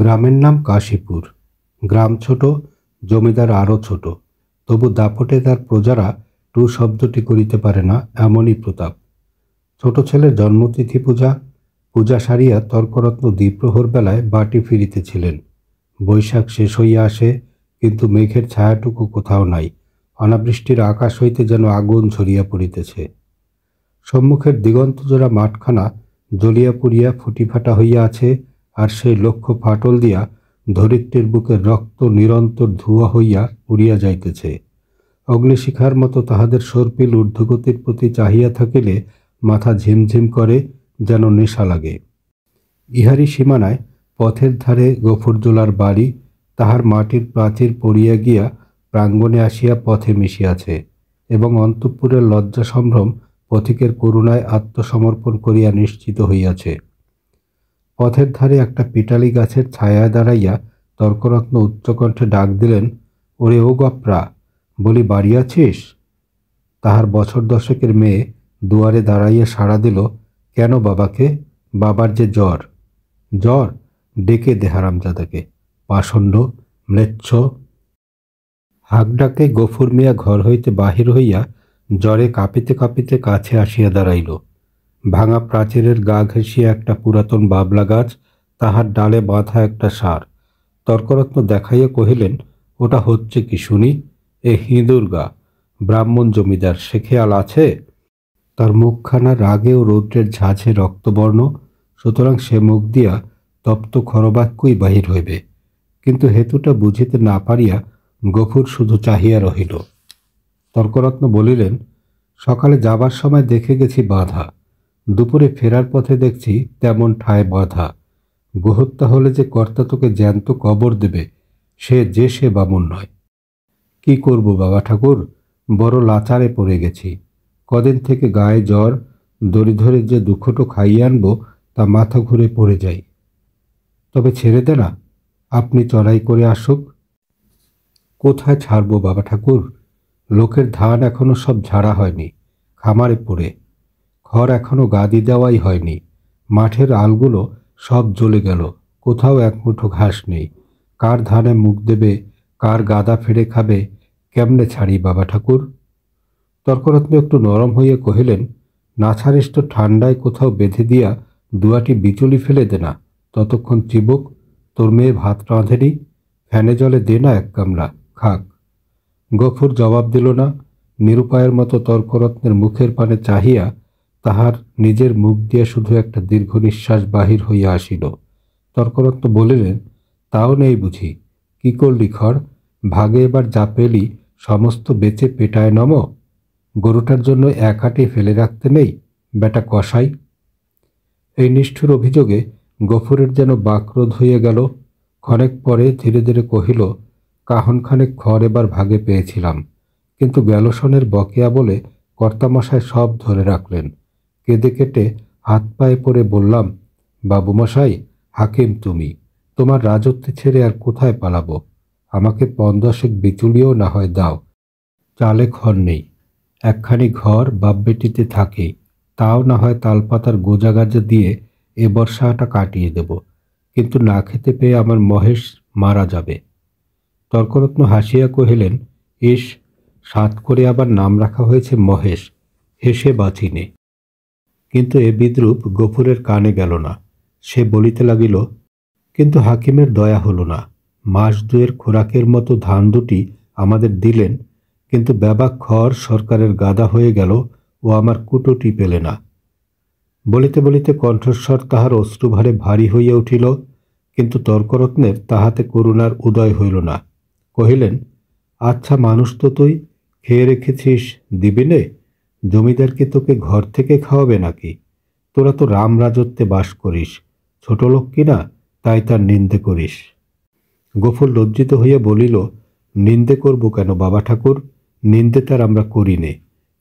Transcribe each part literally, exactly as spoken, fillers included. গ্রামের নাম কাশীপুর। গ্রাম ছোট, জমিদার আরও ছোট, তবু দাপটে তার প্রজারা টু শব্দটি করিতে পারে না, এমনই প্রতাপ। ছোট ছেলের জন্মতিথি পূজা, পূজা সারিয়া তর্করত্ন দ্বীপ্রহর বেলায় বাটি ফিরিতেছিলেন। বৈশাখ শেষ হইয়া আসে, কিন্তু মেঘের ছায়াটুকু কোথাও নাই। অনাবৃষ্টির আকাশ হইতে যেন আগুন ঝরিয়া পড়িতেছে। সম্মুখের দিগন্তজোড়া মাঠখানা জ্বলিয়া পুড়িয়া ফুটিফাটা হইয়া আছে, আর সেই লক্ষ্য ফাটল দিয়া ধরিত্রীর বুকের রক্ত নিরন্তর ধুয়া হইয়া উড়িয়া যাইতেছে। অগ্নিশিখার মতো তাহাদের সর্পিল ঊর্ধ্বগতির প্রতি চাহিয়া থাকিলে মাথা ঝিমঝিম করে, যেন নেশা লাগে। ইহারি সীমানায় পথের ধারে গফরজোলার বাড়ি, তাহার মাটির প্রাচীর পড়িয়া গিয়া প্রাঙ্গণে আসিয়া পথে মিশিয়াছে, এবং অন্তঃপুরের লজ্জা সম্ভ্রম পথিকের করুণায় আত্মসমর্পণ করিয়া নিশ্চিত হইয়াছে। পথের ধারে একটা পিটালি গাছের ছায়ায় দাঁড়াইয়া তর্করত্ন উচ্চকণ্ঠে ডাক দিলেন, ওরে ও গপ্রা, বলি বাড়ি আছিস? তাহার বছর দশকের মেয়ে দুয়ারে দাঁড়াইয়া সাড়া দিল, কেন বাবাকে? বাবার যে জ্বর। জ্বর? ডেকে দে হারামজাদাকে, পাষণ্ড ম্লেচ্ছ। হাঁকডাকে গফুর মিয়া ঘর হইতে বাহির হইয়া জ্বরে কাঁপিতে কাঁপিতে কাছে আসিয়া দাঁড়াইল। ভাঙা প্রাচীরের গা ঘেঁষিয়া একটা পুরাতন বাবলা গাছ, তাহার ডালে বাঁধা একটা সার। তর্করত্ন দেখাইয়া কহিলেন, ওটা হচ্ছে কি শুনি? এ হিঁদুর গা, ব্রাহ্মণ জমিদার, সে খেয়াল আছে? তার মুখখানা রাগে ও রৌদ্রের ঝাঁঝে রক্তবর্ণ, সুতরাং সে মুখ দিয়া তপ্ত খরবাক্যই বাহির হইবে। কিন্তু হেতুটা বুঝিতে না পারিয়া গফুর শুধু চাহিয়া রহিল। তর্করত্ন বলিলেন, সকালে যাবার সময় দেখে গেছি বাঁধা, দুপুরে ফেরার পথে দেখছি তেমন ঠায় বাঁধা। গোহত্যা হলে যে কর্তা তোকে জ্যান্ত কবর দেবে, সে যে সে বামুন নয়। কি করব বাবা ঠাকুর, বড় লাচারে পড়ে গেছি। কদিন থেকে গায়ে জ্বর, দড়ি ধরে যে দুঃখটো খাইয়ে আনব তা মাথা ঘুরে পড়ে যাই। তবে ছেড়ে দে না, আপনি চড়াই করে আসুক। কোথায় ছাড়ব বাবা ঠাকুর, লোকের ধান এখনও সব ঝাড়া হয়নি, খামারে পড়ে ঘর এখনও গাদি দেওয়াই হয়নি, মাঠের আলগুলো সব জ্বলে গেল, কোথাও এক মুঠো ঘাস নেই। কার ধানে মুখ দেবে, কার গাদা ফেড়ে খাবে, কেমনে ছাড়ি বাবা ঠাকুর? তর্করত্ন একটু নরম হইয়া কহিলেন, না ছাড়িস তো ঠান্ডায় কোথাও বেঁধে দিয়া দুয়াটি বিচুলি ফেলে দে না, ততক্ষণ চিবুক। তোর মেয়ে ভাত রাঁধেনি, ফ্যানে জলে দে না এক কামড়া, খাক। গফুর জবাব দিল না। নিরুপায়ের মতো তর্করত্নের মুখের পানে চাহিয়া তাহার নিজের মুখ দিয়া শুধু একটা দীর্ঘ নিঃশ্বাস বাহির হইয়া আসিল। তর্করত্ন বলিলেন, তাও নেই বুঝি, কি করলি খর? ভাগে এবার যা পেলি সমস্ত বেচে পেটায় নম, গরুটার জন্য এক হাটে ফেলে রাখতে নেই, বেটা কষাই। এই নিষ্ঠুর অভিযোগে গফুরের যেন বাক্রোধ হইয়া গেল। ক্ষণেক পরে ধীরে ধীরে কহিল, কাহনখানেক খড় এবার ভাগে পেয়েছিলাম, কিন্তু গ্যালোসনের বকেয়া বলে কর্তামশায় সব ধরে রাখলেন। কেঁদে কেটে হাত পায়ে পড়ে বললাম, বাবুমশাই, হাকিম তুমি, তোমার রাজত্ব ছেড়ে আর কোথায় পালাবো? আমাকে পন্দশেক বিচুলিও না হয় দাও, চালে ঘর নেই, একখানি ঘর বাপবেটিতে থাকে, তাও না হয় তালপাতার গোজা গাজা দিয়ে এ বর্ষাটা কাটিয়ে দেব, কিন্তু না খেতে পেয়ে আমার মহেশ মারা যাবে। তর্করত্ন হাসিয়া কহিলেন, ইস, সাত করে আবার নাম রাখা হয়েছে মহেশ, হেসে বাঁচিনে। কিন্তু এ বিদ্রূপ গফুরের কানে গেল না। সে বলিতে লাগিল, কিন্তু হাকিমের দয়া হলো না, মাস দুয়ের খোরাকের মতো ধান দুটি আমাদের দিলেন, কিন্তু ব্যাবাক খড় সরকারের গাদা হয়ে গেল ও আমার কুটোটি পেলে না। বলিতে বলিতে কণ্ঠস্বর তাহার অশ্রুভারে ভারী হইয়া উঠিল, কিন্তু তর্করত্নের তাহাতে করুণার উদয় হইল না। কহিলেন, আচ্ছা মানুষ তো তুই, খেয়ে রেখেছিস দিবিনে, জমিদার কি তোকে ঘর থেকে খাওয়াবে নাকি? তোরা তো রাম রাজত্বে বাস করিস, ছোট লোক কিনা তাই তার নিন্দে করিস। গফুর লজ্জিত হইয়া বলিল, নিন্দে করব কেন বাবা ঠাকুর, নিন্দে তার আমরা করি নে,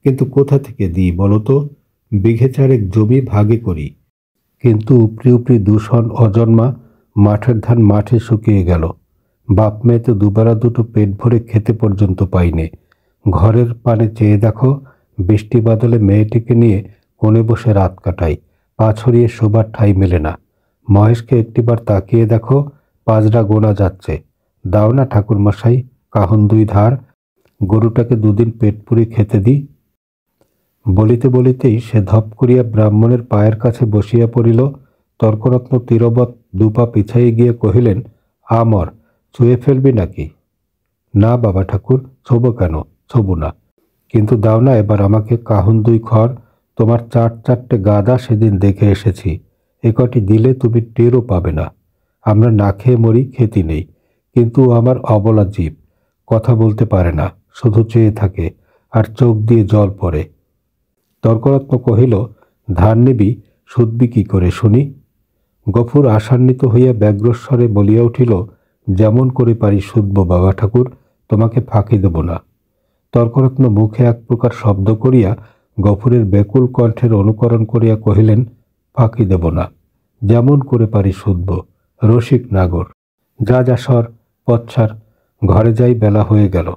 কিন্তু কোথা থেকে দিই বলতো? বিঘে চারেক জমি ভাগে করি, কিন্তু উপরি উপরি দূষণ অজন্মা, মাঠের ধান মাঠে শুকিয়ে গেল, বাপ মেয়ে তো দুবেলা দুটো পেট ভরে খেতে পর্যন্ত পাইনে। ঘরের পানে চেয়ে দেখো, বৃষ্টি বাদলে মেয়েটিকে নিয়ে কোণে বসে রাত কাটাই, পা ছড়িয়ে শোবার ঠাঁই মেলে না। মহেশকে একটিবার তাকিয়ে দেখো, পাঁচড়া গোনা যাচ্ছে। দাও না ঠাকুরমশাই কাহন দুই ধার, গরুটাকে দুদিন পেট পুড়ে খেতে দি। বলিতে বলিতেই সে ধপ করিয়া ব্রাহ্মণের পায়ের কাছে বসিয়া পড়িল। তর্করত্ন তীরবৎ দুপা পিছাইয়ে গিয়ে কহিলেন, আমর ছুঁয়ে ফেলবি নাকি? না বাবা ঠাকুর, ছোব কেন? ছোব না, কিন্তু দাও না এবার আমাকে কাহন দুই খড়। তোমার চার চারটে গাদা সেদিন দেখে এসেছি, একটি দিলে তুমি টেরও পাবে না। আমরা না খেয়ে মরি, খেতে নেই, কিন্তু আমার অবলা জীব কথা বলতে পারে না, শুধু চেয়ে থাকে আর চোখ দিয়ে জল পড়ে। তর্করত্ন কহিল, ধার নিবি শুধবি কি করে শুনি? গফুর আশান্বিত হইয়া ব্যগ্রস্বরে বলিয়া উঠিল, যেমন করে পারি শুধব বাবা ঠাকুর, তোমাকে ফাঁকি দেব না। তর্করত্ন মুখে এক প্রকার শব্দ করিয়া গফুরের ব্যাকুল কণ্ঠের অনুকরণ করিয়া কহিলেন, ফাঁকি দেব না, যেমন করে পারি শুধব রসিক নাগর, যা যা সর পচ্ছার, ঘরে যাই, বেলা হয়ে গেল।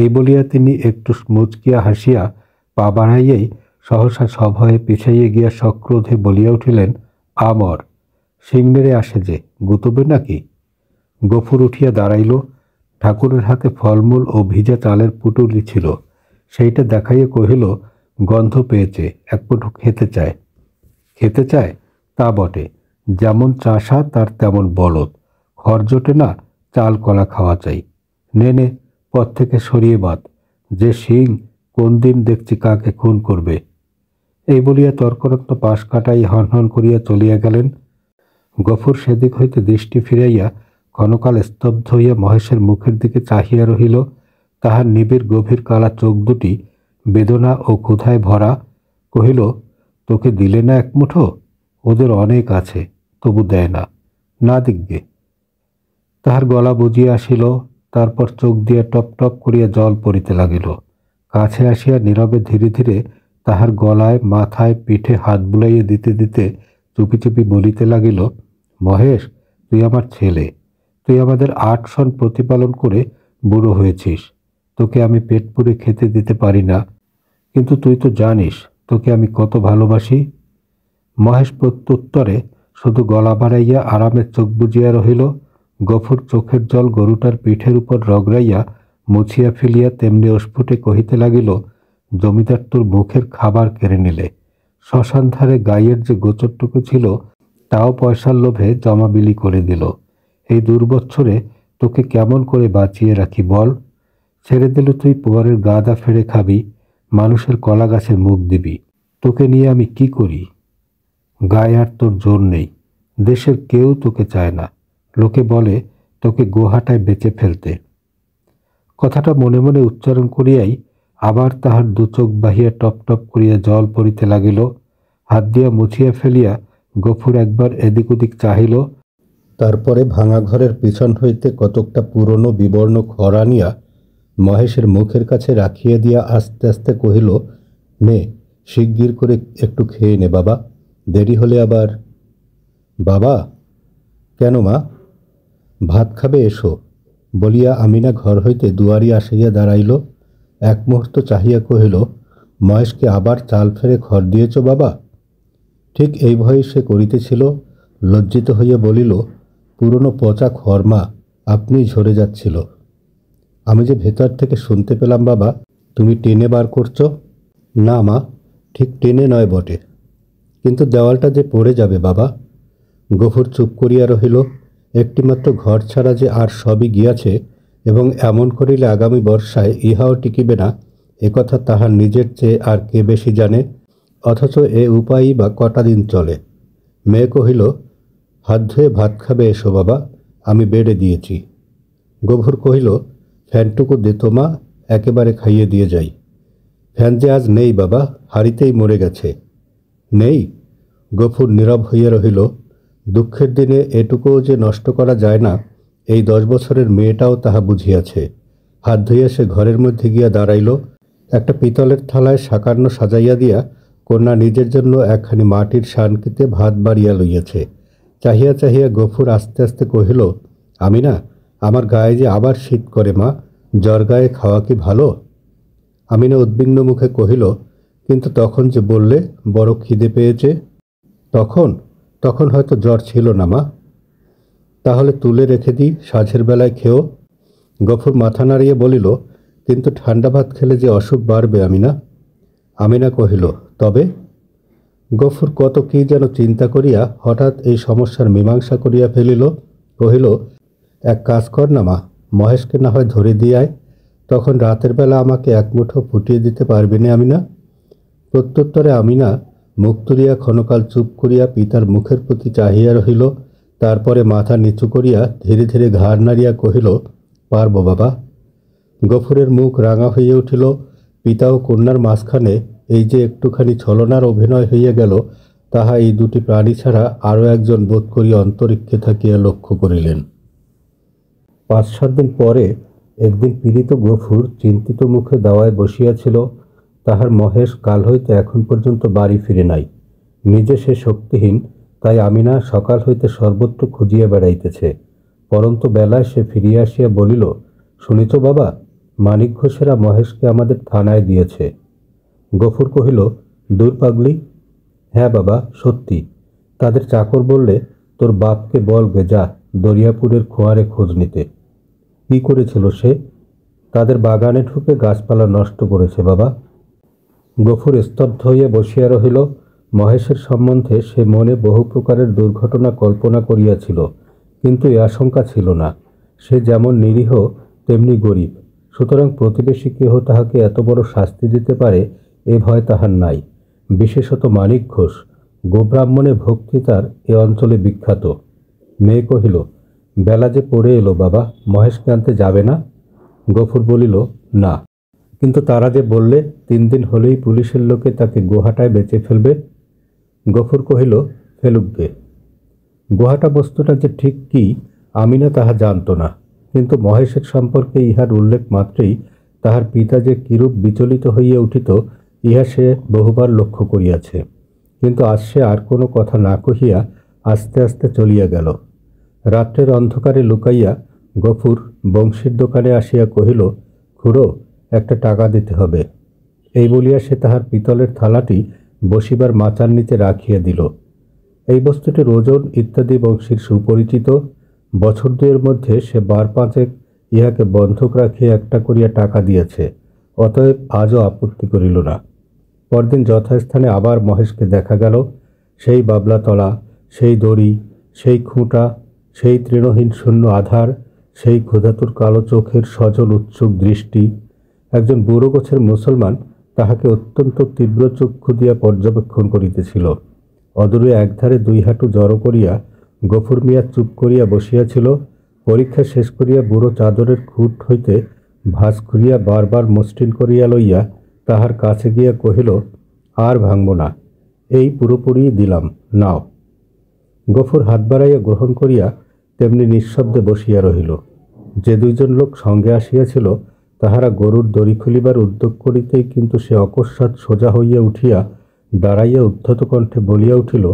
এই বলিয়া তিনি একটু মুচকিয়া হাসিয়া পা বাড়াইয়াই সহসা সভয়ে পিছাইয়ে গিয়া সক্রোধে বলিয়া উঠিলেন, আমর শিং মেরে আসে যে, গুতবে নাকি? গফুর উঠিয়া দাঁড়াইল। ঠাকুরের হাতে ফলমূল ও ভিজা চালের পুটুলি ছিল, সেইটা দেখাইয়া কহিল, গন্ধ পেয়েছে, এক মুঠো খেতে চায়। খেতে চায় তা বটে, যেমন চাষা তার তেমন বলদ, খড় জোটে না, চাল কলা খাওয়া চাই। নে নে, পথ থেকে সরিয়ে বাদ, যে শিং কোন দিন দেখছি কাকে খুন করবে। এই বলিয়া তর্করত্ন পাশ কাটাই হনহন করিয়া চলিয়া গেলেন। গফুর সেদিক হইতে দৃষ্টি ফিরাইয়া ক্ষণকাল স্তব্ধ হইয়া মহেশের মুখের দিকে চাহিয়া রহিল। তাহার নিবিড় গভীর কালা চোখ দুটি বেদনা ও ক্ষুধায় ভরা। কহিল, তোকে দিলে না এক মুঠো? ওদের অনেক আছে, তবু দেয় না। না দিগ্গে। তাহার গলা বুঝিয়া আসিল, তারপর চোখ দিয়া টপ টপ করিয়া জল পড়িতে লাগিল। কাছে আসিয়া নীরবে ধীরে ধীরে তাহার গলায়, মাথায়, পিঠে হাত বুলাইয়া দিতে দিতে চুপি চুপি বলিতে লাগিল, মহেশ তুই আমার ছেলে, তুই আমাদের আট সন প্রতিপালন করে বুড়ো হয়েছিস, তোকে আমি পেট পুড়ে খেতে দিতে পারি না, কিন্তু তুই তো জানিস তোকে আমি কত ভালোবাসি। মহেশ প্রত্যুত্তরে শুধু গলা বাড়াইয়া আরামে চোখ বুজিয়া রহিল। গফুর চোখের জল গরুটার পিঠের উপর রগড়াইয়া মুছিয়া ফেলিয়া তেমনি অস্ফুটে কহিতে লাগিল, জমিদার তোর মুখের খাবার কেড়ে নিলে, শ্মশান ধারে গায়ের যে গোচরটুকু ছিল তাও পয়সার লোভে জমাবিলি করে দিল। এই দুর্বৎসরে তোকে কেমন করে বাঁচিয়ে রাখি বল? ছেড়ে দিলে তুই পোয়ারের গাদা ফেড়ে খাবি, মানুষের কলা গাছের মুখ দিবি, তোকে নিয়ে আমি কি করি? গায়ে আর তোর জোর নেই, দেশের কেউ তোকে চায় না, লোকে বলে তোকে গোহাটায় বেঁচে ফেলতে। কথাটা মনে মনে উচ্চারণ করিয়াই আবার তাহার দুচোখ বাহিয়া টপ টপ করিয়া জল পড়িতে লাগিল। হাত দিয়া মুছিয়া ফেলিয়া গফুর একবার এদিক ওদিক চাহিল, তারপরে ভাঙা ঘরের পিছন হইতে কতকটা পুরনো বিবর্ণ খড় আনিয়া মহেশের মুখের কাছে রাখিয়া দিয়া আস্তে আস্তে কহিল, নে শিগগির করে একটু খেয়ে নে বাবা, দেরি হলে আবার। বাবা? কেন মা? ভাত খাবে এসো বলিয়া আমিনা ঘর হইতে দুয়ারি আসিয়া দাঁড়াইল। এক মুহূর্ত চাহিয়া কহিল, মহেশকে আবার চাল ফেরে ঘর দিয়েছ বাবা? ঠিক এই ভয়ে সে করিতেছিল, লজ্জিত হইয়া বলিল, পুরনো পচা খরমা আপনি ঝরে যাচ্ছিল, আমি যে ভেতর থেকে শুনতে পেলাম বাবা, তুমি টেনে বার করছ। না মা, ঠিক টেনে নয় বটে, কিন্তু দেওয়ালটা যে পড়ে যাবে বাবা। গফুর চুপ করিয়া রহিল। একটিমাত্র ঘর ছাড়া যে আর সবই গিয়াছে, এবং এমন করিলে আগামী বর্ষায় ইহাও টিকিবে না, একথা তাহার নিজের চেয়ে আর কে বেশি জানে, অথচ এ উপায়ই বা কটা দিন চলে। মেয়ে কহিল, হাত ধুয়ে ভাত খাবে এসো বাবা, আমি বেড়ে দিয়েছি। গফুর কহিল, ফ্যানটুকু দিত মা, একেবারে খাইয়ে দিয়ে যাই। ফ্যান যে আজ নেই বাবা, হাড়িতেই মরে গেছে। নেই? গফুর নীরব হইয়া রহিল। দুঃখের দিনে এটুকুও যে নষ্ট করা যায় না, এই দশ বছরের মেয়েটাও তাহা বুঝিয়াছে। হাত ধুইয়া সে ঘরের মধ্যে গিয়া দাঁড়াইল। একটা পিতলের থালায় সাকান্ন সাজাইয়া দিয়া কন্যা নিজের জন্য একখানি মাটির শানকিতে ভাত বাড়িয়া লইয়াছে। চাহিয়া চাহিয়া গফুর আস্তে আস্তে কহিল, আমি না, আমার গায়ে যে আবার শীত করে মা, জ্বর গায়ে খাওয়া কি ভালো? আমি না উদ্বিগ্ন মুখে কহিল, কিন্তু তখন যে বললে বড় খিদে পেয়েছে। তখন? তখন হয়তো জ্বর ছিল না মা। তাহলে তুলে রেখে দিই, সাঁঝের বেলায় খেও। গফুর মাথা নাড়িয়ে বলিল, কিন্তু ঠান্ডা ভাত খেলে যে অসুখ বাড়বে আমিনা। আমিনা কহিল, তবে? গফুর কত কী যেন চিন্তা করিয়া হঠাৎ এই সমস্যার মীমাংসা করিয়া ফেলিল। কহিল, এক কাজ কর না মা, মহেশকে না হয় ধরে দিয়ায়, তখন রাতের বেলা আমাকে এক মুঠো ফুটিয়ে দিতে পারবি না আমিনা। প্রত্যুত্তরে আমিনা মুখ তুলিয়া ক্ষণকাল চুপ করিয়া পিতার মুখের প্রতি চাহিয়া রহিল। তারপরে মাথা নিচু করিয়া ধীরে ধীরে ঘাড় নাড়িয়া কহিল, পারব বাবা। গফুরের মুখ রাঙা হইয়া উঠিল। পিতা ও কন্যার মাঝখানে এই যে একটুখানি ছলনার অভিনয় হইয়া গেল, তাহা এই দুটি প্রাণী ছাড়া আরও একজন বোধ করিয়া অন্তরিক্ষে থাকিয়া লক্ষ্য করিলেন। পাঁচ সাত দিন পরে একদিন পীড়িত গফুর চিন্তিত মুখে দাওয়ায় বসিয়াছিল। তাহার মহেশ কাল হইতে এখন পর্যন্ত বাড়ি ফিরে নাই। নিজে সে শক্তিহীন, তাই আমিনা সকাল হইতে সর্বত্র খুঁজিয়া বেড়াইতেছে। পরন্ত বেলায় সে ফিরিয়া আসিয়া বলিল, শুনিত বাবা, মানিক ঘোষেরা মহেশকে আমাদের থানায় দিয়েছে। গফুর কহিল, দূর পাগলি। হ্যাঁ বাবা, সত্যি। তাদের চাকর বললে, তোর বাপকে বলবে যা দরিয়াপুরের খোঁয়ারে খোঁজ নিতে। কী করেছিল সে? তাদের বাগানে ঢুকে গাছপালা নষ্ট করেছে বাবা। গফুর স্তব্ধ হইয়া বসিয়া রহিল। মহেশের সম্বন্ধে সে মনে বহু প্রকারের দুর্ঘটনা কল্পনা করিয়াছিল, কিন্তু এ আশঙ্কা ছিল না। সে যেমন নিরীহ তেমনি গরিব, সুতরাং প্রতিবেশী কেহ তাহাকে এত বড় শাস্তি দিতে পারে এ ভয় তাহার নাই। বিশেষত মানিক ঘোষ গোব্রাহ্মণে ভক্তি তার এ অঞ্চলে বিখ্যাত। মেয়ে কহিল, বেলা যে পড়ে এলো বাবা, মহেশকে আনতে যাবে না? গফুর বলিল, না। কিন্তু তারা যে বললে তিন দিন হলেই পুলিশের লোকে তাকে গোহাটায় বেঁচে ফেলবে। গফুর কহিল, ফেলুকবে। গোহাটা বস্তুটা যে ঠিক কি আমিনা তাহা জানত না, কিন্তু মহেশের সম্পর্কে ইহার উল্লেখ মাত্রেই তাহার পিতা যে কিরূপ বিচলিত হইয়া উঠিত, ইহা সে বহুবার লক্ষ্য করিয়াছে। কিন্তু আজ সে আর কোনো কথা না কহিয়া আস্তে আস্তে চলিয়া গেল। রাত্রের অন্ধকারে লুকাইয়া গফুর বংশীর দোকানে আসিয়া কহিল, খুড়ো, একটা টাকা দিতে হবে। এই বলিয়া সে তাহার পিতলের থালাটি বসিবার মাচার নিচে রাখিয়া দিল। এই বস্তুটির ওজন ইত্যাদি বংশীর সুপরিচিত। বছর দুয়ের মধ্যে সে বার পাঁচেক ইহাকে বন্ধক রাখিয়া একটা করিয়া টাকা দিয়েছে, অতএব আজও আপত্তি করিল না। পরদিন যথাস্থানে আবার মহেশকে দেখা গেল। সেই বাবলাতলা, সেই দড়ি, সেই খুঁটা, সেই তৃণহীন শূন্য আধার, সেই ক্ষুধাতুর কালো চোখের সজল উৎসুক দৃষ্টি। একজন বুড়ো গোছের মুসলমান তাহাকে অত্যন্ত তীব্র চক্ষু দিয়া পর্যবেক্ষণ করিতেছিল। অদূরে একধারে দুই হাঁটু জড়ো করিয়া গফুর মিয়া চুপ করিয়া বসিয়াছিল। পরীক্ষা শেষ করিয়া বুড়ো চাদরের খুঁট হইতে ভাঁজ খুলিয়া বারবার মসৃণ করিয়া লইয়া তাহার কাছে গিয়া কহিল, আর ভাঙব না, এই পুরোপুরি দিলাম, নাও। গফুর হাত বাড়াইয়া গ্রহণ করিয়া তেমনি নিঃশব্দে বসিয়া রহিল। যে দুইজন লোক সঙ্গে আসিয়াছিল তাহারা গরুর দড়ি খুলিবার উদ্যোগ করিতেই কিন্তু সে অকস্মাৎ সোজা হইয়া উঠিয়া দাঁড়াইয়া উদ্ধত কণ্ঠে বলিয়া উঠিল,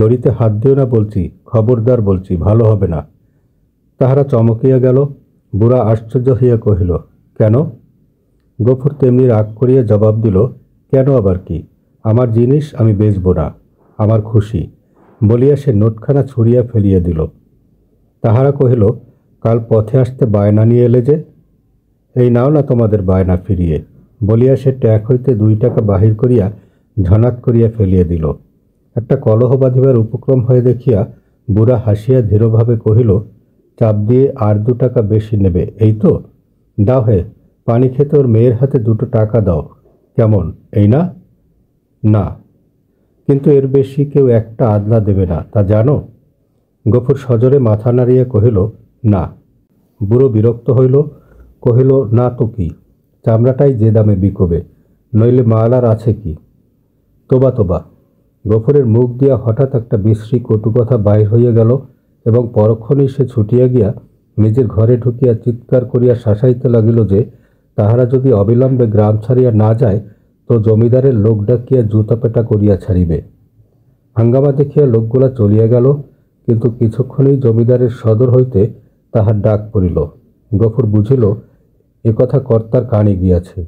দড়িতে হাত দিও না বলছি, খবরদার বলছি, ভালো হবে না। তাহারা চমকিয়া গেল। বুড়া আশ্চর্য হইয়া কহিল, কেন? গফুর তেমনি রাগ করিয়া জবাব দিল, কেন আবার কি, আমার জিনিস আমি বেচব না, আমার খুশি। বলিয়া সে নোটখানা ছুঁড়িয়া ফেলিয়া দিল। তাহারা কহিল, কাল পথে আসতে বায়না নিয়ে এলে যে, এই নাও না তোমাদের বায়না ফিরিয়ে। বলিয়া সে ট্যাক হইতে দুই টাকা বাহির করিয়া ঝনাৎ করিয়া ফেলিয়া দিল। একটা কলহ বাঁধিবার উপক্রম হয়ে দেখিয়া বুড়া হাসিয়া ধীরভাবে কহিল, চাপ দিয়ে আর দু টাকা বেশি নেবে, এই তো? দাও হে, পানি খেতে ওর মেয়ের হাতে দুটো টাকা দাও, কেমন, এই না? না, কিন্তু এর বেশি কেউ একটা আদলা দেবে না, তা জানো? গফুর সজরে মাথা নাড়িয়া কহিল, না। বুড়ো বিরক্ত হইল, কহিল, না তো কি, চামড়াটাই যে দামে বিকবে, নইলে মাল আর আছে কি? তোবা তোবা। গফুরের মুখ দিয়া হঠাৎ একটা বিশ্রী কটুকথা বাহির হইয়া গেল এবং পরক্ষণেই সে ছুটিয়া গিয়া নিজের ঘরে ঢুকিয়া চিৎকার করিয়া শাসাইতে লাগিল যে, তাহারা যদি অবিলম্বে গ্রাম ছাড়িয়া না যায় তো জমিদারের লোক ডাকিয়া জুতাপেটা করিয়া ছাড়িবে। হাঙ্গামা দেখিয়া লোকগুলা চলিয়া গেল, কিন্তু কিছুক্ষণেই জমিদারের সদর হইতে তাহার ডাক পড়িল। গফুর বুঝিল একথা কর্তার কানে গিয়াছে।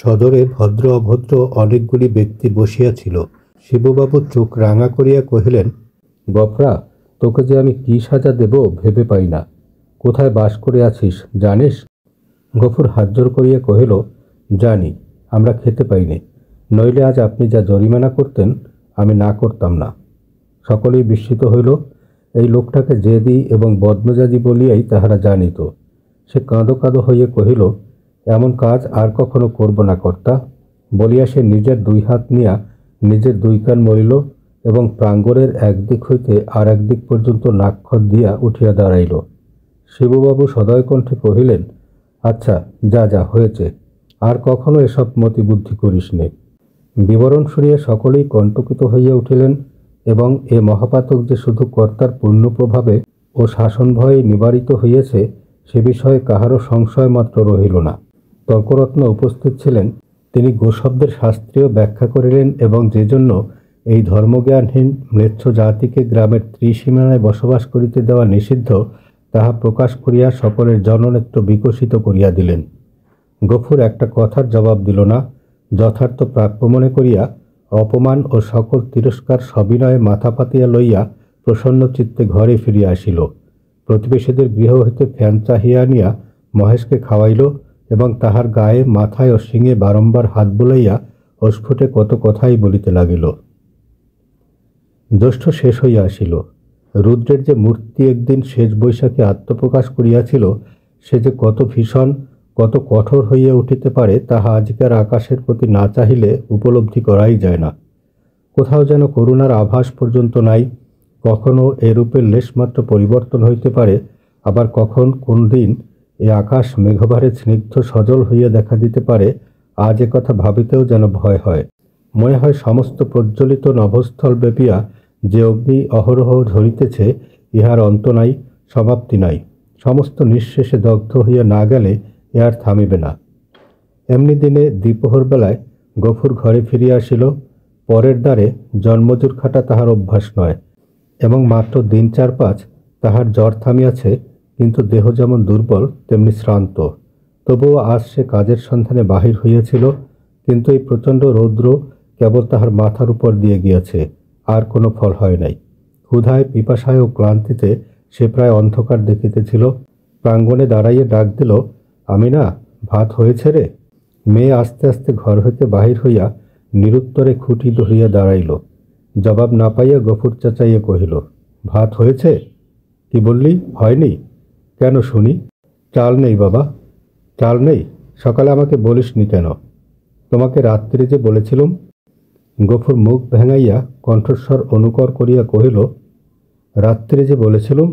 সদরে ভদ্র অভদ্র অনেকগুলি ব্যক্তি বসিয়াছিল। শিববাবু চোখ রাঙা করিয়া কহিলেন, গফরা, তোকে যে আমি কি সাজা দেব ভেবে পাই না। কোথায় বাস করে আছিস জানিস? গফুর হাত জোর করিয়া কহিল, জানি, আমরা খেতে পাইনি, নইলে আজ আপনি যা জরিমানা করতেন আমি না করতাম না। সকলেই বিস্মিত হইল। এই লোকটাকে জেদি এবং বদমেজাজি বলিয়াই তাহারা জানিত। সে কাঁদো কাঁদো হইয়া কহিল, এমন কাজ আর কখনো করব না কর্তা, বলিয়া সে নিজের দুই হাত নিয়া নিজের দুই কান মরিল এবং প্রাঙ্গণের একদিক হইতে আর একদিক পর্যন্ত নাক্ষর দিয়া উঠিয়া দাঁড়াইল। শিববাবু সদয়কণ্ঠে কহিলেন, আচ্ছা যা যা হয়েছে, আর কখনো এসব মতিবুদ্ধি করিস নে। বিবরণ শুনিয়া সকলেই কণ্টকিত হইয়া উঠিলেন এবং এ মহাপাতক যে শুধু কর্তার পূর্ণ প্রভাবে ও শাসন ভয়ে নিবারিত হইয়াছে সে বিষয়ে কাহারও সংশয় মাত্র রহিল না। তর্করত্ন উপস্থিত ছিলেন, তিনি গোশব্দের শাস্ত্রীয় ব্যাখ্যা করিলেন এবং যে জন্য এই ধর্মজ্ঞানহীন মৃচ্ছ জাতিকে গ্রামের ত্রিসীমানায় বসবাস করিতে দেওয়া নিষিদ্ধ তাহা প্রকাশ করিয়া সকলের জননেত্র বিকশিত করিয়া দিলেন। গফুর একটা কথার জবাব দিল না, যথার্থ প্রাপ্য মনে করিয়া অপমান ও সকল তিরস্কার সবিনয়ে মাথা পাতিয়া লইয়া প্রসন্ন চিত্তে ঘরে ফিরিয়া আসিল। প্রতিবেশীদের গৃহ হইতে ফ্যান চাহিয়া আনিয়া মহেশকে খাওয়াইল এবং তাহার গায়ে, মাথায় ও শিঙে বারম্বার হাত বুলাইয়া অস্ফুটে কত কথাই বলিতে লাগিল। জ্যৈষ্ঠ শেষ হইয়া আসিল। রুদ্রের যে মূর্তি একদিন শেষ বৈশাখে আত্মপ্রকাশ করিয়াছিল, সে যে কত ভীষণ, কত কঠোর হইয়া উঠিতে পারে তাহা আজকের আকাশের প্রতি না চাহিলে উপলব্ধি করাই যায় না। কোথাও যেন করুণার আভাস পর্যন্ত নাই। কখনো এ রূপের লেশমাত্র পরিবর্তন হইতে পারে, আবার কখন কোন দিন এ আকাশ মেঘভারে স্নিগ্ধ সজল হইয়া দেখা দিতে পারে। আজ এ কথা ভাবিতেও যেন ভয় হয়। মনে হয় সমস্ত প্রজ্বলিত নভস্থল ব্যাপিয়া যে অগ্নি অহরহ ধরিতেছে ইহার অন্ত নাই, সমাপ্তি নাই। সমস্ত নিঃশেষে দগ্ধ হইয়া না গেলে এ আর থামিবে না। এমনি দিনে দ্বিপ্রহর বেলায় গফুর ঘরে ফিরিয়া আসিল। পরের দ্বারে জন্মজুর খাটা তাহার অভ্যাস নয় এবং মাত্র দিন চার পাঁচ তাহার জ্বর থামিয়াছে, কিন্তু দেহ যেমন দুর্বল তেমনি শ্রান্ত। তবুও আজ সে কাজের সন্ধানে বাহির হইয়াছিল, কিন্তু এই প্রচণ্ড রৌদ্র কেবল তাহার মাথার উপর দিয়ে গিয়াছে, আর কোনো ফল হয় নাই। ক্ষুধায়, পিপাসায় ও ক্লান্তিতে সে প্রায় অন্ধকার দেখিতেছিল। প্রাঙ্গণে দাঁড়াইয়া ডাক দিল, আমি না, ভাত হয়েছে রে? মেয়ে আস্তে আস্তে ঘর হইতে বাহির হইয়া নিরুত্তরে খুঁটি ধরিয়া দাঁড়াইল। জবাব না পাইয়া গফুর চেঁচাইয়া কহিল, ভাত হয়েছে? কি বললি, হয়নি? কেন শুনি? চাল নেই বাবা। চাল নেই? সকালে আমাকে বলিসনি কেন? তোমাকে রাত্রে যে বলেছিলুম। গফুর মুখ ভেঙাইয়া কণ্ঠস্বর অনুকর করিয়া কহিল, রাত্রে যে বলেছিলুম,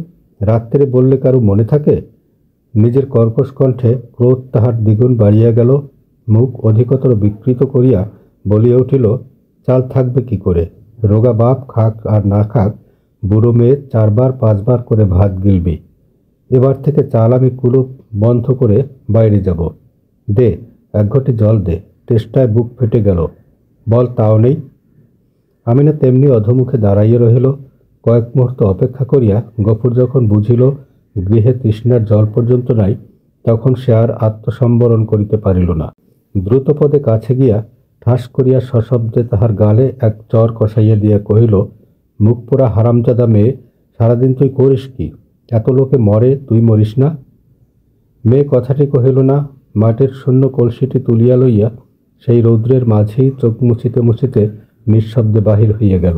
রাত্রে বললে কারো মনে থাকে? নিজের কর্কশ কণ্ঠে ক্রোধ তাহার দ্বিগুণ বাড়িয়া গেল। মুখ অধিকতর বিকৃত করিয়া বলিয়া উঠিল, চাল থাকবে কি করে? রোগা বাপ খাক আর না খাক, বুড়ো মেয়ে চারবার পাঁচবার করে ভাত গিলবি। এবার থেকে চাল আমি কুলুপ বন্ধ করে বাইরে যাব। দে এক ঘটি জল দে। তেষ্টায় বুক ফেটে গেল। বল, তাও নেই? আমি না তেমনি অধমুখে দাঁড়াইয়া রহিল। কয়েক মুহূর্ত অপেক্ষা করিয়া গফুর যখন বুঝিল গৃহে তৃষ্ণার জল পর্যন্ত নাই, তখন সে আর আত্মসম্বরণ করিতে পারিল না। দ্রুতপদে কাছে গিয়া ঠাস করিয়া সশব্দে তাহার গালে এক চর কষাইয়া দিয়া কহিল, মুখ পোড়া হারামজাদা মেয়ে, সারাদিন তুই করিস কি? এত লোকে মরে, তুই মরিস না? মেয়ে কথাটি কহিল না। মাটির শূন্য কলসিটি তুলিয়া লইয়া সেই রৌদ্রের মাঝেই চোখ মুছিতে মুছিতে নিঃশব্দে বাহির হইয়া গেল।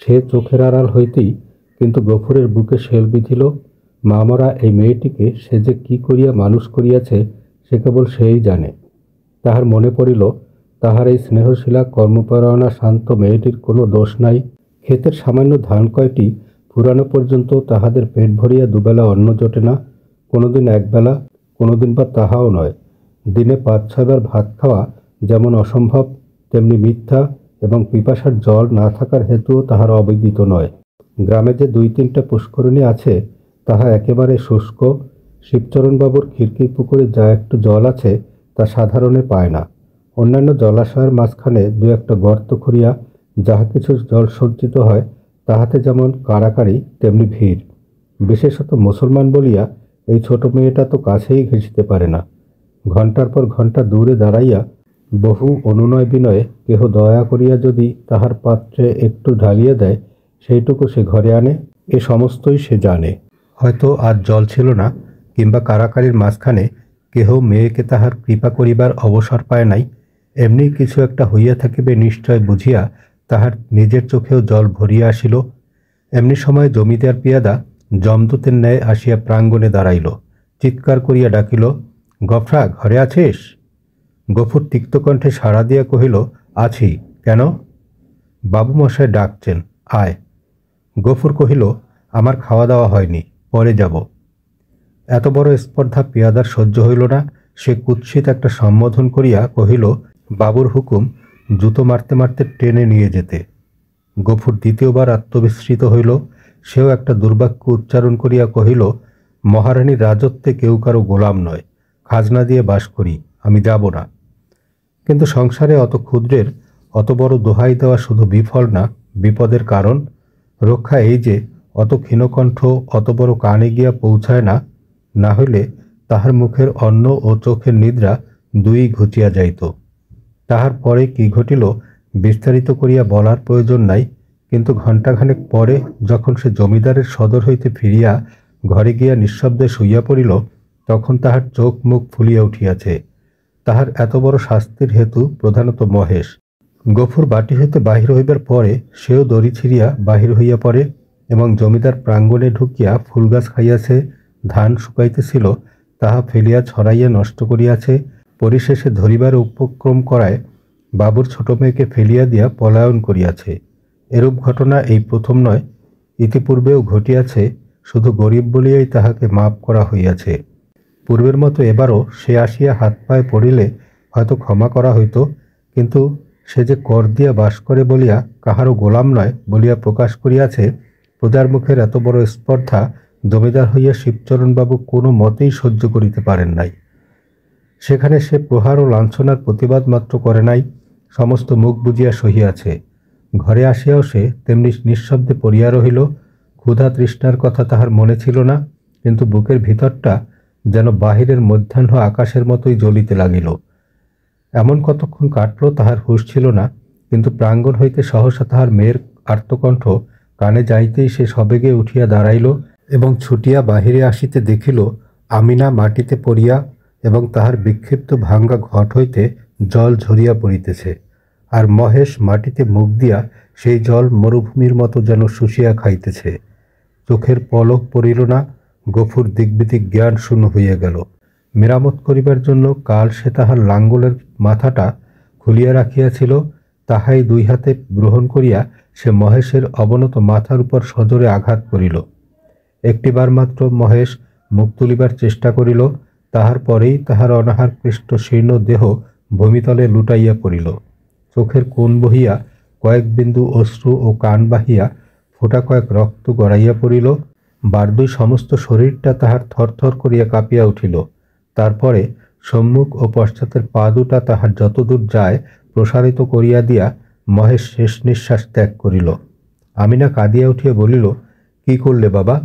সে চোখের আড়াল হইতেই কিন্তু গফুরের বুকে শেল বিঁধিল। মামরা এই মেয়েটিকে সে যে কি করিয়া মানুষ করিয়াছে সে কেবল সেই জানে। তাহার মনে পড়িল, তাহার এই স্নেহশীলা কর্মপরায়ণা শান্ত মেয়েটির কোনো দোষ নাই। ক্ষেতের সামান্য ধান কয়টি পুরানো পর্যন্ত তাহাদের পেট ভরিয়া দুবেলা অন্ন জোটে না, কোনোদিন একবেলা, কোনোদিন বা তাহাও নয়। দিনে পাঁচ ছয়বার ভাত খাওয়া যেমন অসম্ভব, তেমনি মিথ্যা এবং পিপাসার জল না থাকার হেতুও তাহার অবিদিত নয়। গ্রামে যে দুই তিনটা পুষ্করিণী আছে তাহা একেবারে শুষ্ক। শিবচরণবাবুর খিড়কির পুকুরে যা একটু জল আছে তা সাধারণে পায় না। অন্যান্য জলাশয়ের মাঝখানে দু একটা গর্ত খুঁড়িয়া যাহা কিছু জল সঞ্চিত হয় তাহাতে যেমন কাড়াকাড়ি তেমনি ভিড়। বিশেষত মুসলমান বলিয়া এই ছোট মেয়েটা তো কাছেই ঘেঁষিতে পারে না। ঘণ্টার পর ঘণ্টা দূরে দাঁড়াইয়া বহু অনুনয় বিনয়ে কেহ দয়া করিয়া যদি তাহার পাত্রে একটু ঢালিয়া দেয় সেইটুকু সে ঘরে আনে, এ সমস্তই সে জানে। হয়তো আজ জল ছিল না কিংবা কারাকারির মাঝখানে কেহ মেয়েকে তাহার কৃপা করিবার অবসর পায় নাই, এমনি কিছু একটা হইয়া থাকিবে নিশ্চয় বুঝিয়া তাহার নিজের চোখেও জল ভরিয়া আসিল। এমনি সময় জমিদার পিয়াদা জমদূতের ন্যায় আসিয়া প্রাঙ্গণে দাঁড়াইল, চিৎকার করিয়া ডাকিল, গফরা ঘরে আছিস? গফুর তিক্তকণ্ঠে সাড়া দিয়া কহিল, আছি, কেন? বাবুমশাই ডাকছেন, আয়। গফুর কহিল, আমার খাওয়া দাওয়া হয়নি, পরে যাব। এত বড় স্পর্ধা পেয়াদার সহ্য হইল না, সে কুৎসিত একটা সম্বোধন করিয়া কহিল, বাবুর হুকুম জুতো মারতে মারতে টেনে নিয়ে যেতে। গফুর দ্বিতীয়বার আত্মবিস্মৃত হইল, সেও একটা দুর্বাক্য উচ্চারণ করিয়া কহিল, মহারানীর রাজত্বে কেউ কারো গোলাম নয়, খাজনা দিয়ে বাস করি, আমি যাব না। কিন্তু সংসারে অত ক্ষুদ্রের অত বড় দোহাই দেওয়া শুধু বিফল না, বিপদের কারণ। রক্ষা এই যে অত ক্ষীণকণ্ঠ অত বড় কানে গিয়া পৌঁছায় না, না হইলে তাহার মুখের অন্ন ও চোখের নিদ্রা দুই ঘুচিয়া যাইত। তাহার পরে কি ঘটিল বিস্তারিত করিয়া বলার প্রয়োজন নাই, কিন্তু ঘণ্টাখানেক পরে যখন সে জমিদারের সদর হইতে ফিরিয়া ঘরে গিয়া নিঃশব্দে শুইয়া পড়িল, তখন তাহার চোখ মুখ ফুলিয়া উঠিয়াছে। তাহার এত বড় শাস্তির হেতু প্রধানত মহেশ। গফুর বাটি হইতে বাহির হইবার পরে সেও দড়ি ছিঁড়িয়া বাহির হইয়া পড়ে এবং জমিদার প্রাঙ্গণে ঢুকিয়া ফুলগাছ খাইয়াছে, ধান শুকাইতেছিল তাহা ফেলিয়া ছড়াইয়া নষ্ট করিয়াছে, পরিশেষে ধরিবার উপক্রম করায় বাবুর ছোট মেয়েকে ফেলিয়া দিয়া পলায়ন করিয়াছে। এরূপ ঘটনা এই প্রথম নয়, ইতিপূর্বেও ঘটিয়াছে, শুধু গরিব বলিয়াই তাহাকে মাপ করা হইয়াছে। পূর্বের মতো এবারও সে আসিয়া হাত পায়ে পড়িলে হয়তো ক্ষমা করা হইত, কিন্তু সে যে কর দিয়া বাস করে বলিয়া কাহারও গোলাম নয় বলিয়া প্রকাশ করিয়াছে, প্রজার মুখের এত বড় স্পর্ধা জমিদার হইয়া শিবচরণবাবু কোনো মতেই সহ্য করিতে পারেন নাই। সেখানে সে প্রহার ও লাঞ্ছনার প্রতিবাদ মাত্র করে নাই, সমস্ত মুখ বুজিয়া সহিয়াছে। ঘরে আসিয়াও সে তেমনি নিঃশব্দে পড়িয়া রহিল। ক্ষুধা তৃষ্ণার কথা তাহার মনে ছিল না, কিন্তু বুকের ভিতরটা যেন বাহিরের মধ্যাহ্ন আকাশের মতোই জ্বলিতে লাগিল। এমন কতক্ষণ কাটল তাহার হুঁশ ছিল না, কিন্তু প্রাঙ্গণ হইতে সহসা তাহার মেয়ের আর্তকণ্ঠ কানে যাইতেই সে সবেগে উঠিয়া দাঁড়াইল এবং ছুটিয়া বাহিরে আসিতে দেখিল আমিনা মাটিতে পড়িয়া এবং তাহার বিক্ষিপ্ত ভাঙ্গা ঘট হইতে জল ঝরিয়া পড়িতেছে, আর মহেশ মাটিতে মুখ দিয়া সেই জল মরুভূমির মতো যেন শুষিয়া খাইতেছে। চোখের পলক পড়িল না, গফুর দিকবিদিক জ্ঞান শূন্য হইয়া গেল। মেরামত করিবার জন্য কাল সে তাহার লাঙ্গলের মাথাটা খুলিয়া রাখিয়াছিল, তাহাই দুই হাতে গ্রহণ করিয়া সে মহেশের অবনত মাথার উপর সজোরে আঘাত করিল। একটিবার মাত্র মহেশ মুখ তুলিবার চেষ্টা করিল, তাহার পরেই তাহার অনাহার পৃষ্ঠ শীর্ণ দেহ ভূমিতলে লুটাইয়া পড়িল। চোখের কোণ বহিয়া কয়েক বিন্দু অশ্রু ও কান বাহিয়া ফোঁটা কয়েক রক্ত গড়াইয়া পড়িল। বারদুই সমস্ত শরীরটা তাহার থরথর করিয়া কাঁপিয়া উঠিল। তারপরে সম্মুখ ও পশ্চাতের পা দুটা তাহার যতদূর যায় প্রসারিত করিয়া দিয়া মহেশ শেষ নিঃশ্বাস ত্যাগ করিল। আমিনা কাঁদিয়া উঠিয়া বলিল, কি করলে বাবা,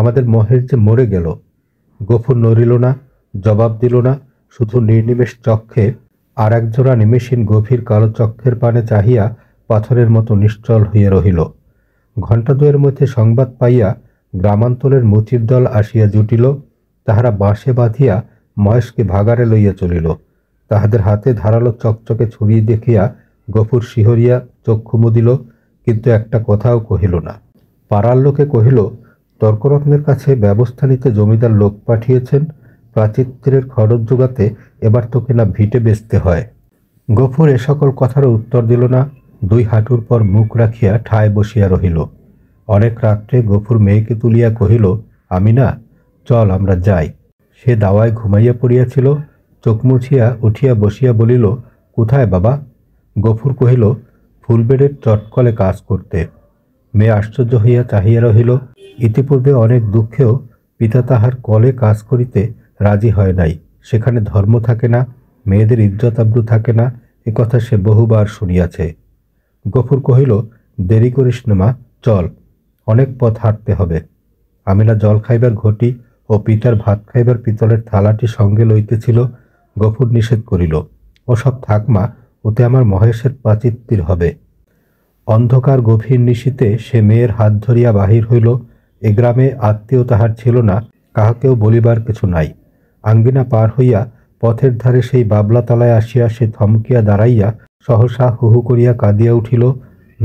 আমাদের মহেশ যে মরে গেল। গফুর নড়িল না, জবাব দিল না, শুধু নির্নিমেষ চক্ষে আর একজোড়া নিমেষহীন গভীর কালো চক্ষের পানে চাহিয়া পাথরের মতো নিশ্চল হইয়া রহিল। ঘণ্টা দুয়ের মধ্যে সংবাদ পাইয়া গ্রামান্তরের মুচির দল আসিয়া জুটিল। তাহারা বাঁশে বাঁধিয়া মহেশকে ভাগারে লইয়া চলিল। তাহাদের হাতে ধারালো চকচকে ছুরি দেখিয়া গফুর শিহরিয়া চক্ষু মুদিল, কিন্তু একটা কথাও কহিল না। পাড়ার লোকে কহিল, তর্করত্নের কাছে ব্যবস্থা নিতে জমিদার লোক পাঠিয়েছেন, প্রাচিত্রের খরচ যোগাতে এবার তোকে না ভিটে বেচতে হয়। গফুর এ সকল কথার উত্তর দিল না, দুই হাঁটুর পর মুখ রাখিয়া ঠায় বসিয়া রহিল। অনেক রাত্রে গফুর মেয়েকে তুলিয়া কহিল, আমি না, চল আমরা যাই। সে দাওয়ায় ঘুমাইয়া পড়িয়াছিল। চোখ মুছিয়া উঠিয়া বসিয়া বলিল, কোথায় বাবা? গফুর কহিল, ফুলবেড়ের চটকলে কাজ করতে। মেয়ে আশ্চর্য হইয়া চাহিয়া রহিল। ইতিপূর্বে অনেক দুঃখেও পিতা তাহার কলে কাজ করিতে রাজি হয় নাই। সেখানে ধর্ম থাকে না, মেয়েদের ইজ্জত আব্রু থাকে না, এ কথা সে বহুবার শুনিয়াছে। গফুর কহিল, দেরি করিস না মা, চল, অনেক পথ হাঁটতে হবে। আমিনা জল খাইবার ঘটি ও পিতার ভাত খাইবার পিতলের থালাটি সঙ্গে লইতেছিল। গফুর নিষেধ করিল, ও সব থাক মা, ওতে আমার মহেশের প্রাচিত্তির হবে। অন্ধকার গভীর নিশীতে সে মেয়ের হাত ধরিয়া বাহির হইল। ए ग्रामे आत्मीय ताहार छिलो ना, काहाकेओ बोलिबार किछु नाई। आंगिना पार हइया पथेर धारे सेई बाबलातलाय आसिया से थमकिया दाड़ाइया सहसा हुहु करिया कादिया उठिल।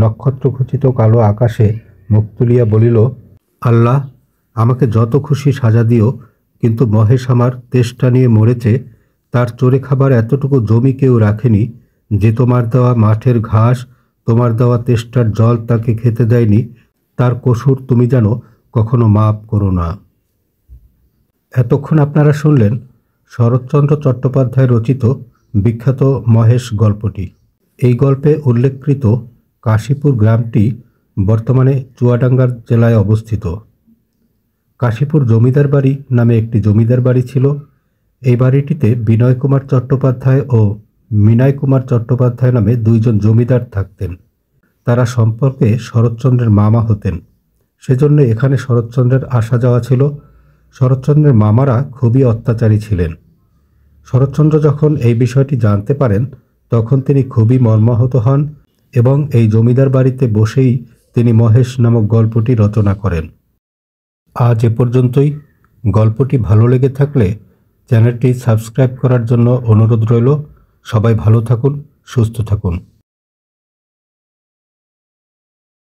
नक्षत्रखचित कालो आकाशे मुख तुलिया बलिल, आल्लाह आमाके जत खुशी सजा दिओ, किन्तु महेश आमार तेष्टा निये मरेछे, तार चोरे खाबार एतटुकु जमी केउ राखेनि जे तोमार देवा माठेर घास, तोमार देवा तेष्टार जल ताके खेते देयनि, तार कसुर तुमि जानो कखनो माप करो ना। एतक्षण आपनारा शुनलेन शरৎচন্দ্র চট্টোপাধ্যায় रचित विख्यात महेश गल्पटी। एई गल्पे उल्लेखकृत काशीपुर ग्रामटी बर्तमाने चुয়াডাঙ্গা জেলায় अवस्थित। काशीपुर जमीदार बाड़ी नामे एक जमीदार बाड़ी छिलो। एई बाड़ीटीते বিনয় কুমার চট্টোপাধ্যায় और মৃণাল কুমার চট্টোপাধ্যায় नामे दुइजन जमीदार थाकतेन। तारा सम्पर्के শরৎচন্দ্রের मामा हतेन, सेजন্য एखाने শরৎচন্দ্রের आसा जावा छिलो। শরৎচন্দ্রের मामारा खूबई अत्याचारी छिलेन। শরৎচন্দ্র যখন এই বিষয়টি জানতে পারেন তখন তিনি খুবই মর্মাহত হন এবং এই জমিদার বাড়িতে বসেই তিনি মহেশ নামক গল্পটি রচনা করেন। আজ এ পর্যন্তই। গল্পটি ভালো লেগে থাকলে চ্যানেলটি সাবস্ক্রাইব করার জন্য অনুরোধ রইল। সবাই ভালো থাকুন, সুস্থ থাকুন।